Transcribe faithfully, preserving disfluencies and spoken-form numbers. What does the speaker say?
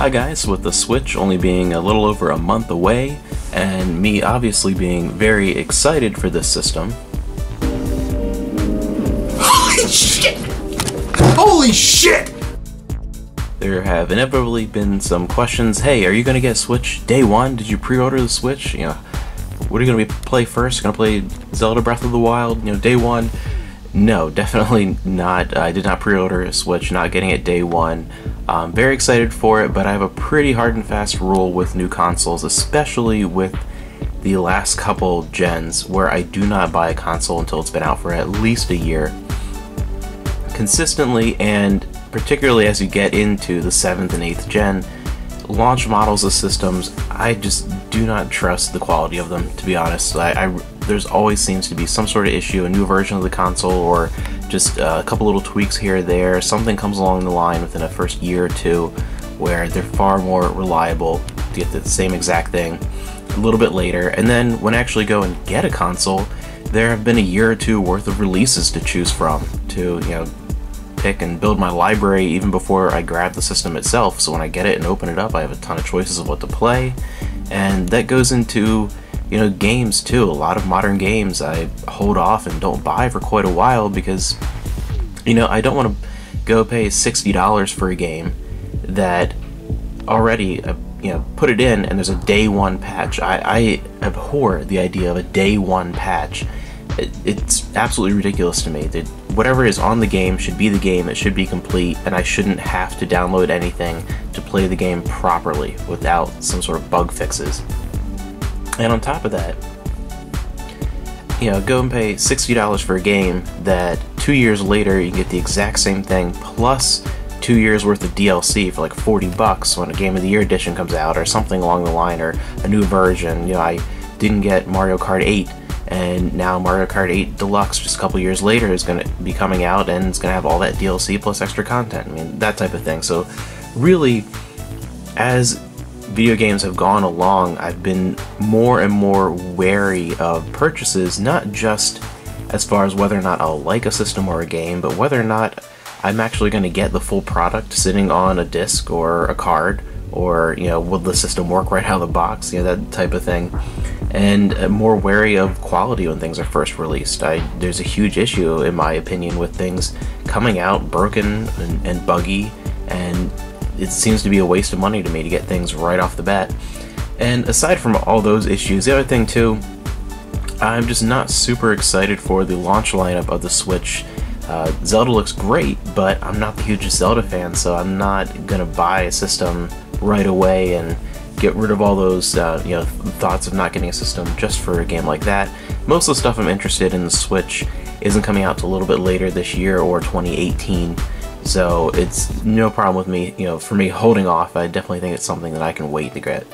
Hi guys, with the Switch only being a little over a month away, and me obviously being very excited for this system. Holy shit! Holy shit! There have inevitably been some questions. Hey, are you gonna get a Switch day one? Did you pre-order the Switch? You know, what are you gonna be play first? Gonna play Zelda: Breath of the Wild? You know, day one? No, definitely not. I did not pre-order a Switch, not getting it day one. I'm very excited for it, but I have a pretty hard and fast rule with new consoles, especially with the last couple gens, where I do not buy a console until it's been out for at least a year. Consistently, and particularly as you get into the seventh and eighth gen, launch models of systems, I just do not trust the quality of them, to be honest. I, I, there's always seems to be some sort of issue, a new version of the console, or just a couple little tweaks here or there. Something comes along the line within a first year or two where they're far more reliable to get the same exact thing a little bit later. And then when I actually go and get a console, there have been a year or two worth of releases to choose from to, you know, pick and build my library even before I grab the system itself. So when I get it and open it up, I have a ton of choices of what to play. And that goes into, you know, games too. A lot of modern games I hold off and don't buy for quite a while because, you know, I don't want to go pay sixty dollars for a game that already, uh, you know, put it in and there's a day one patch. I, I abhor the idea of a day one patch. It, it's absolutely ridiculous to me. It, whatever is on the game should be the game. It should be complete, and I shouldn't have to download anything to play the game properly without some sort of bug fixes. And on top of that, you know, go and pay sixty dollars for a game that two years later you can get the exact same thing plus two years worth of D L C for like forty bucks when a Game of the Year edition comes out or something along the line, or a new version. You know, I didn't get Mario Kart eight, and now Mario Kart eight Deluxe just a couple years later is going to be coming out, and it's going to have all that D L C plus extra content. I mean, that type of thing. So really, as video games have gone along, I've been more and more wary of purchases, not just as far as whether or not I'll like a system or a game, but whether or not I'm actually going to get the full product sitting on a disc or a card, or, you know, will the system work right out of the box, you know, that type of thing. And I'm more wary of quality when things are first released. I, there's a huge issue, in my opinion, with things coming out broken and, and buggy, and it seems to be a waste of money to me to get things right off the bat. And aside from all those issues, the other thing too, I'm just not super excited for the launch lineup of the Switch. Uh, Zelda looks great, but I'm not the hugest Zelda fan, so I'm not gonna buy a system right away and get rid of all those uh, you know, thoughts of not getting a system just for a game like that. Most of the stuff I'm interested in the Switch isn't coming out till a little bit later this year or twenty eighteen. So it's no problem with me, you know, for me holding off. I definitely think it's something that I can wait to get.